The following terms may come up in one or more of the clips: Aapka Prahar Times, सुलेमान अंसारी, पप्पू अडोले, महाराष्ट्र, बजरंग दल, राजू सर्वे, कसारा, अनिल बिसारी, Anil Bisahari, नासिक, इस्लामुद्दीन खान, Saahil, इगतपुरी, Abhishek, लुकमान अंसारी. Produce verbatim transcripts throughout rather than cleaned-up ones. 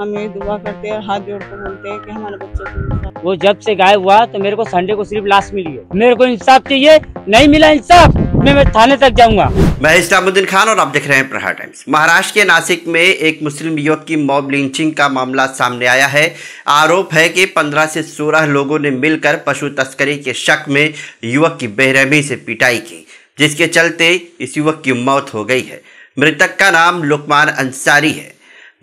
हम ये दुआ करते हैं, हाथ जोड़ कर बोलते हैं कि हमारे बच्चे को वो जब से गायब हुआ तो मेरे को संडे को सिर्फ लाश मिली है। मेरे को इंसाफ चाहिए, नहीं मिला इंसाफ मैं मैं थाने तक जाऊंगा। मैं इस्लामुद्दीन खान और आप देख रहे हैं प्रहार टाइम्स। महाराष्ट्र के नासिक में एक मुस्लिम युवक की मॉब लिंचिंग का मामला सामने आया है। आरोप है कि पंद्रह से सोलह लोगों ने मिलकर पशु तस्करी के शक में युवक की बेरहमी से पिटाई की, जिसके चलते इस युवक की मौत हो गई है। मृतक का नाम लुकमान अंसारी है।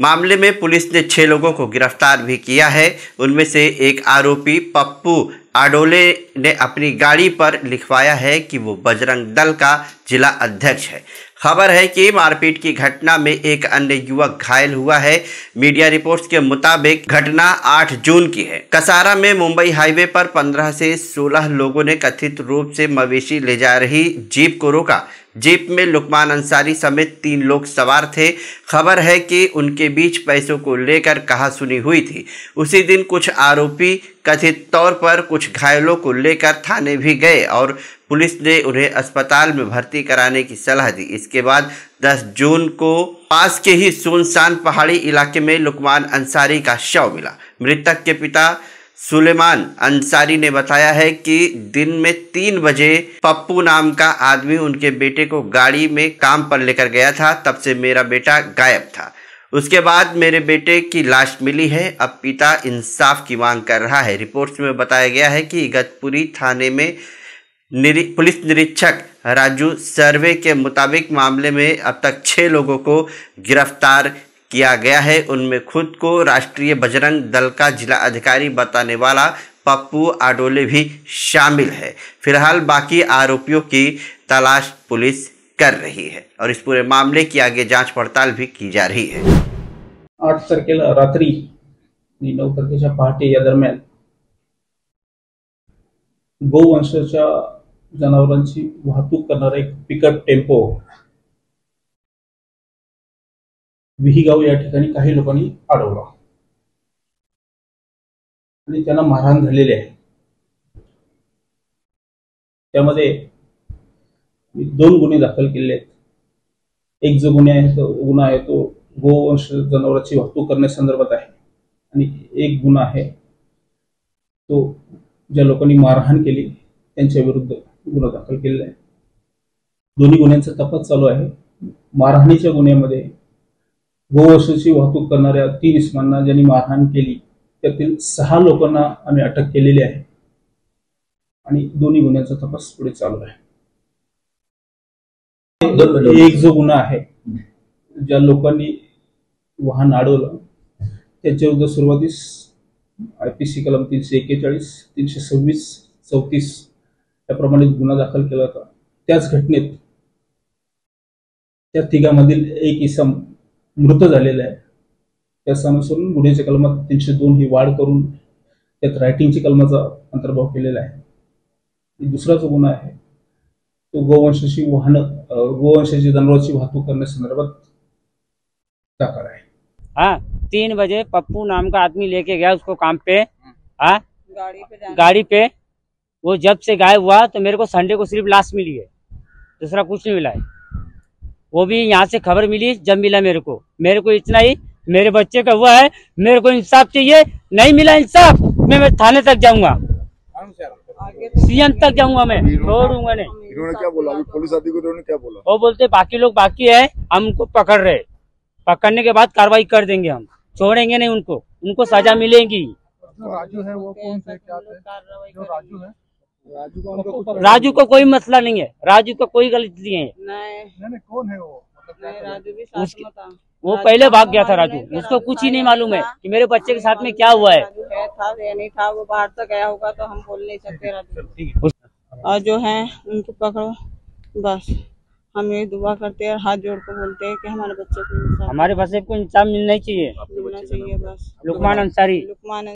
मामले में पुलिस ने छः लोगों को गिरफ्तार भी किया है। उनमें से एक आरोपी पप्पू अडोले ने अपनी गाड़ी पर लिखवाया है कि वो बजरंग दल का जिला अध्यक्ष है। खबर है कि मारपीट की घटना में एक अन्य युवक घायल हुआ है। मीडिया रिपोर्ट्स के मुताबिक घटना आठ जून की है। कसारा में मुंबई हाईवे पर पंद्रह से सोलह लोगों ने कथित रूप से मवेशी ले जा रही जीप को रोका। जीप में लुकमान अंसारी समेत तीन लोग सवार थे। खबर है कि उनके बीच पैसों को लेकर कहासुनी हुई थी। उसी दिन कुछ आरोपी कथित तौर पर कुछ घायलों को लेकर थाने भी गए और पुलिस ने उन्हें अस्पताल में भर्ती कराने की सलाह दी। इसके बाद दस जून को पास के ही सुनसान पहाड़ी इलाके में लुकमान अंसारी का शव मिला। मृतक के पिता सुलेमान अंसारी ने बताया है कि दिन में तीन बजे पप्पू नाम का आदमी उनके बेटे को गाड़ी में काम पर लेकर गया था। तब से मेरा बेटा गायब था, उसके बाद मेरे बेटे की लाश मिली है। अब पिता इंसाफ की मांग कर रहा है। रिपोर्ट्स में बताया गया है कि इगतपुरी थाने में निरी, पुलिस निरीक्षक राजू सर्वे के मुताबिक मामले में अब तक छः लोगों को गिरफ्तार किया गया है। उनमें खुद को राष्ट्रीय बजरंग दल का जिला अधिकारी बताने वाला पप्पू अडोले भी शामिल है। फिलहाल बाकी आरोपियों की तलाश पुलिस कर रही है और इस पूरे मामले की आगे जांच पड़ताल भी की जा रही है। आठ सर्कल रात्री नऊ तारखेच्या पहाटे या दरम्यान गोवंशाच्या जनावरांची वाहतूक करणारा एक पिकअप टेम्पो विहीगाव या ठिकाणी काही लोकांनी अडवला आणि त्यांना मारहाण झालेली आहे। त्यामध्ये दोन गुन्हे दाखल केले आहेत। एक जो गुन्हा आहे तो गुन्हा आहे तो गोवंश जनावरांची वाहतूक करण्यासंदर्भात आहे आणि एक गुन्हा आहे तो ज्या लोकांनी मारहाण केली त्यांच्या विरुद्ध गुन्हा दाखल केलेला आहे। दोन्ही गुन्ह्यांचा तपास चालू आहे। मारहाणीच्या गुन्ह्यामध्ये गोवंशाची वाहतूक करणाऱ्या तीन इसमांना ज्यांनी मारहाण केली त्यातील सहा लोकांना आम्ही अटक केलेली आहे आणि दोन्ही गुन्ह्यांचा तपास पुढे चालू आहे। एक जो गुन्हा आहे ज्या लोकांनी वाहन अडवलं त्याच्या विरुद्ध सुरुवातीस आयपीसी कलम तीनशे एक्केचाळीस, तीनशे सव्वीस, चौतीस याप्रमाणे गुन्हा दाखल केला होता। त्याच घटनेत त्या तिघांमधील एक इसम मृत झालेला आहे। त्या समस्यावरून गुन्ह्याच्या कलमात तीनशे दोन ही वाढ करून त्यात रायटिंगची कलमाचा अंतर्भाव केलेला आहे। दुसरा जो गुन्हा आहे तो गोवंशाची वाहन गोवंशाची जनावरांची वाहतूक करण्यासंदर्भात तक्रार आहे। हाँ, तीन बजे पप्पू नाम का आदमी लेके गया उसको काम पे, हाँ गाड़ी पे गाड़ी पे वो जब से गायब हुआ तो मेरे को संडे को सिर्फ लाश मिली है, दूसरा कुछ नहीं मिला है। वो भी यहाँ से खबर मिली जब मिला मेरे को मेरे को इतना ही मेरे बच्चे का हुआ है। मेरे को इंसाफ चाहिए, नहीं मिला इंसाफ मैं मैं थाने तक जाऊंगा, सीएम तक जाऊंगा, मैं छोड़ूंगा नहीं। इन्होंने क्या बोला पुलिस अधिकारियों ने क्या बोला? वो बोलते बाकी लोग बाकी है, हम उनको पकड़ रहे, पकड़ने के बाद कार्रवाई कर देंगे, हम छोड़ेंगे नहीं उनको, उनको सजा मिलेगी। राजू है वो कौन से क्या है? जो राजू है राजू को उनको राजू को कोई मसला नहीं है, राजू का कोई गलती नहीं है। नहीं नहीं कौन है वो? राजू भी साथ में था, वो पहले भाग गया था। राजू उसको कुछ ही नहीं मालूम है कि मेरे बच्चे के साथ में क्या हुआ है। था या नहीं था वो बाहर तो गया होगा तो हम बोल नहीं सकते। राजू और जो है उनको पकड़ो, बस हम ये दुआ करते हैं, हाथ जोड़ कर बोलते हैं कि हमारे बच्चे को हमारे बच्चे को इंसाफ मिलना चाहिए, मिलना चाहिए बस। लुकमान अंसारी लुकमान